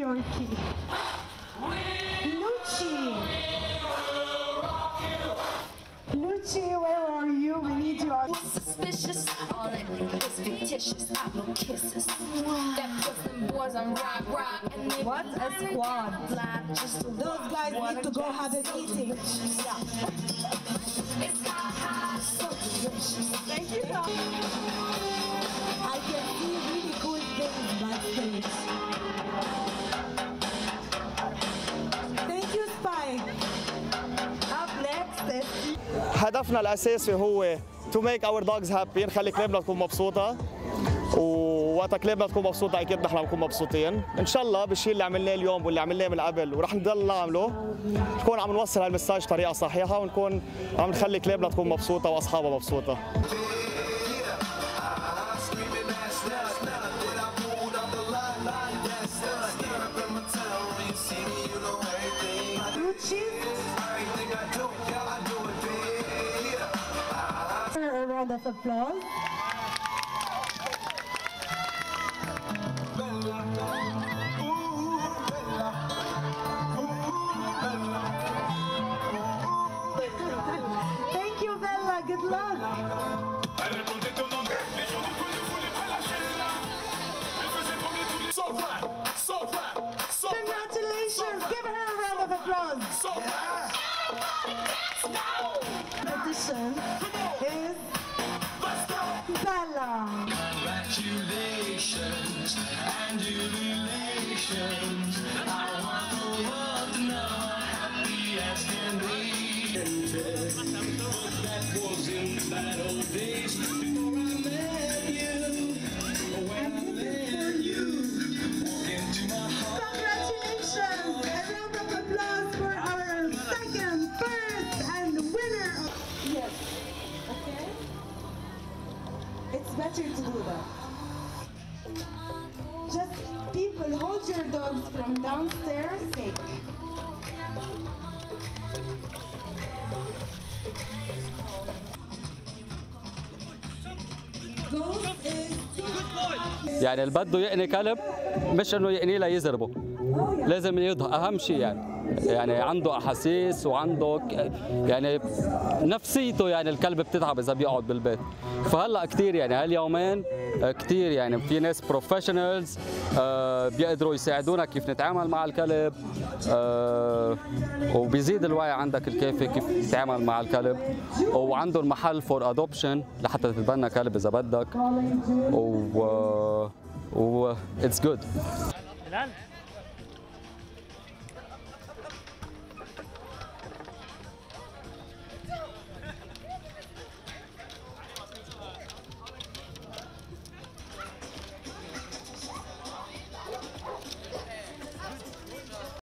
Yorkie. Lucci. Lucci, where are you? We need you. All suspicious. All I need is fictitious. I blow kisses. That puts them boys on rock. And they what a squad. Just those guys what need to go have an eating. It's got high, so delicious. Thank you, y'all. I can see really good things backstage. Thank you, Spike. Up next. هدفنا الأساسي هو to make our dogs happy. نخلي كلابنا تكون مبسوطة. ووقت كلابنا تكون مبسوطة أكيد نحن بنكون مبسوطين. إن شاء الله بالشيء اللي عملناه اليوم واللي عملناه من قبل ورح نضل نعمله نكون عم نوصل هالمساج بطريقة صحيحة ونكون عم نخلي كلابنا تكون مبسوطة وأصحابها مبسوطة. A round of applause. Thank you, Bella. Good luck. Congratulations. Give her a round of applause. Competition is Bella. Congratulations and jubilations. I want the world to know happy as can be. That was in the bad old days before I met you. When I met you, walk into my heart. Congratulations! A round of applause for our second, first, and winner. Yes. Okay. It's better to do that. Just people hold your dogs from downstairs. Take. يعني اللي بده يقني كلب مش انه يقنيه ليزربه، لازم يضهر اهم شيء يعني عنده احاسيس وعنده يعني نفسيته، يعني الكلب بتتعب اذا بيقعد بالبيت. فهلا كثير يعني هاليومين كثير يعني في ناس بروفيشنالز بيقدروا يساعدونا كيف نتعامل مع الكلب، وبيزيد الوعي عندك الكافي كيف تتعامل مع الكلب، وعندهم محل فور ادوبشن لحتى تتبنى كلب اذا بدك. و اتس جود.